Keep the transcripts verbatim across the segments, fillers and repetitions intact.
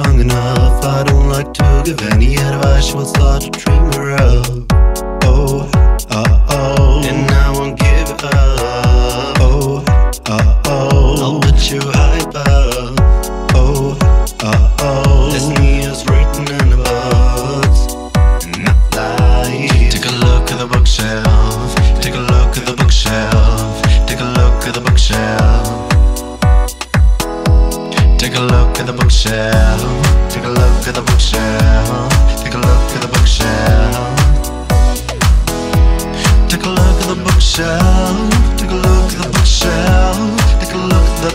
strong enough. I don't like to give any advice. What's that a dreamer of? Oh, uh, oh, and I won't give up. Oh, uh, oh, I'll put you high above. Oh, uh, oh, this me is written in the books, and not lies. Take a look at the bookshelf. Take a look at the bookshelf. Take a look at the bookshelf. Take a look at the bookshelf. Take a look at the bookshelf. Take a look at the bookshelf. Take a look at the bookshelf. Take a look at the bookshelf. Take a look at the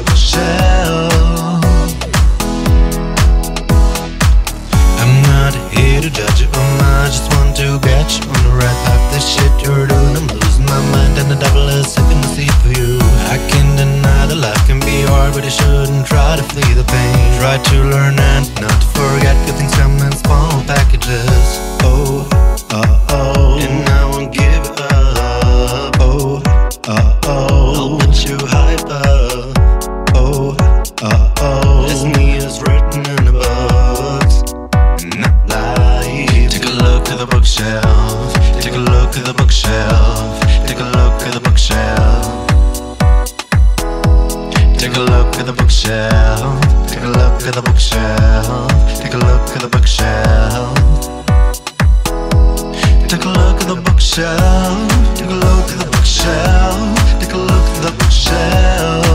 bookshelf. I'm not here to judge you, I just want to get you on the right path. This shit you're doing, I'm losing my mind, and the devil is sipping the seat for you. I can't deny that life can be hard, but you shouldn't try to flee the pain. Try to learn and not to forget, good things come in small packages. Oh, uh oh, and I won't give up. Oh, uh oh, I'll put you high above. Oh, uh oh, this me is written in the books, not lies. Take a look at the bookshelf. Take a look at the bookshelf. Take a look at the bookshelf. Take a look at the bookshelf. Take a look at the bookshelf. Take a look at the bookshelf. Take a look at the bookshelf. Take a look at the bookshelf. Take a look at the bookshelf.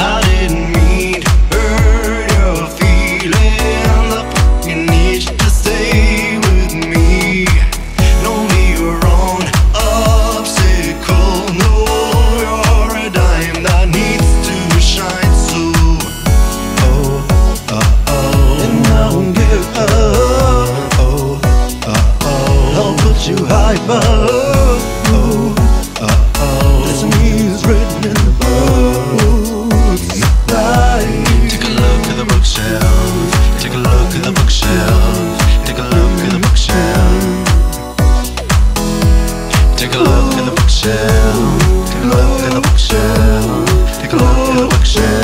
I didn't mean to hurt your feelings. I fucking need you to stay with me. Know me your own obstacle. You high above. Oh, uh oh, this is written in the books. Take a look at the bookshelf. Take a look at the bookshelf. Take a look at the bookshelf. Take a look at the bookshelf. Take a look at the bookshelf. Take a look at the bookshelf.